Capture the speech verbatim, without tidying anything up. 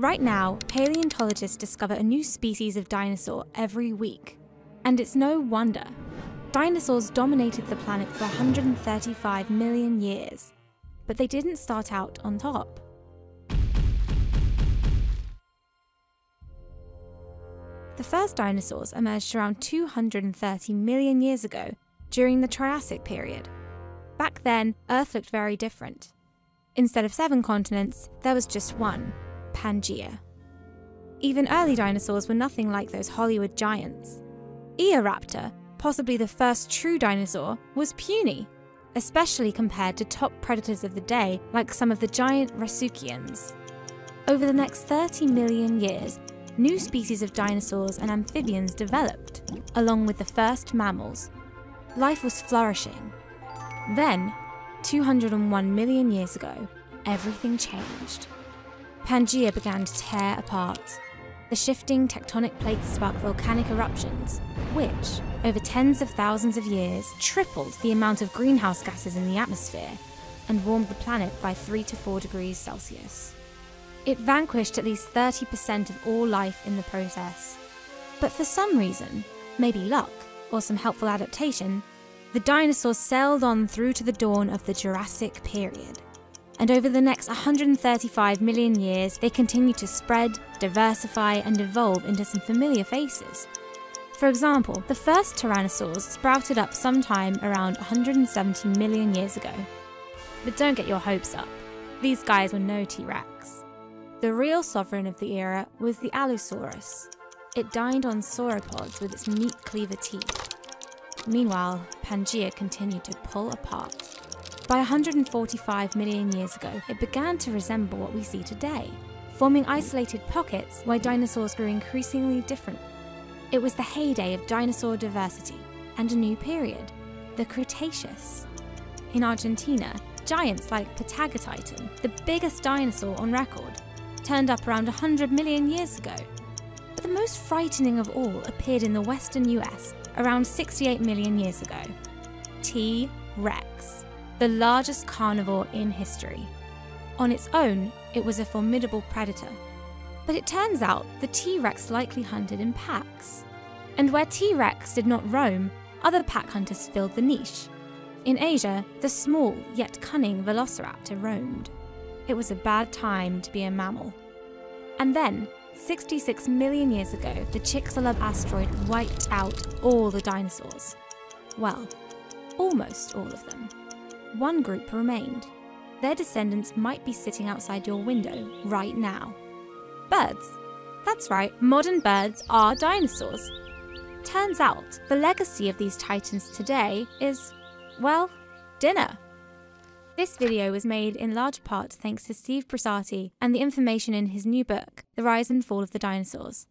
Right now, paleontologists discover a new species of dinosaur every week. And it's no wonder. Dinosaurs dominated the planet for one hundred thirty-five million years, but they didn't start out on top. The first dinosaurs emerged around two hundred thirty million years ago during the Triassic period. Back then, Earth looked very different. Instead of seven continents, there was just one. Pangaea. Even early dinosaurs were nothing like those Hollywood giants. Eoraptor, possibly the first true dinosaur, was puny, especially compared to top predators of the day like some of the giant rauisuchians. Over the next thirty million years, new species of dinosaurs and amphibians developed, along with the first mammals. Life was flourishing. Then, two hundred one million years ago, everything changed. Pangaea began to tear apart. The shifting tectonic plates sparked volcanic eruptions, which, over tens of thousands of years, tripled the amount of greenhouse gases in the atmosphere and warmed the planet by three to four degrees Celsius. It vanquished at least thirty percent of all life in the process. But for some reason, maybe luck or some helpful adaptation, the dinosaurs sailed on through to the dawn of the Jurassic period. And over the next one hundred thirty-five million years, they continue to spread, diversify, and evolve into some familiar faces. For example, the first tyrannosaurs sprouted up sometime around one hundred seventy million years ago. But don't get your hopes up. These guys were no T-Rex. The real sovereign of the era was the Allosaurus. It dined on sauropods with its meat cleaver teeth. Meanwhile, Pangaea continued to pull apart. By one hundred forty-five million years ago, it began to resemble what we see today, forming isolated pockets where dinosaurs grew increasingly different. It was the heyday of dinosaur diversity and a new period, the Cretaceous. In Argentina, giants like Patagotitan, the biggest dinosaur on record, turned up around one hundred million years ago. But the most frightening of all appeared in the western U S around sixty-eight million years ago, T-Rex. The largest carnivore in history. On its own, it was a formidable predator. But it turns out the T-Rex likely hunted in packs. And where T-Rex did not roam, other pack hunters filled the niche. In Asia, the small yet cunning Velociraptor roamed. It was a bad time to be a mammal. And then, sixty-six million years ago, the Chicxulub asteroid wiped out all the dinosaurs. Well, almost all of them. One group remained. Their descendants might be sitting outside your window right now. Birds. That's right, modern birds are dinosaurs. Turns out, the legacy of these titans today is, well, dinner. This video was made in large part thanks to Steve Brusatte and the information in his new book, The Rise and Fall of the Dinosaurs.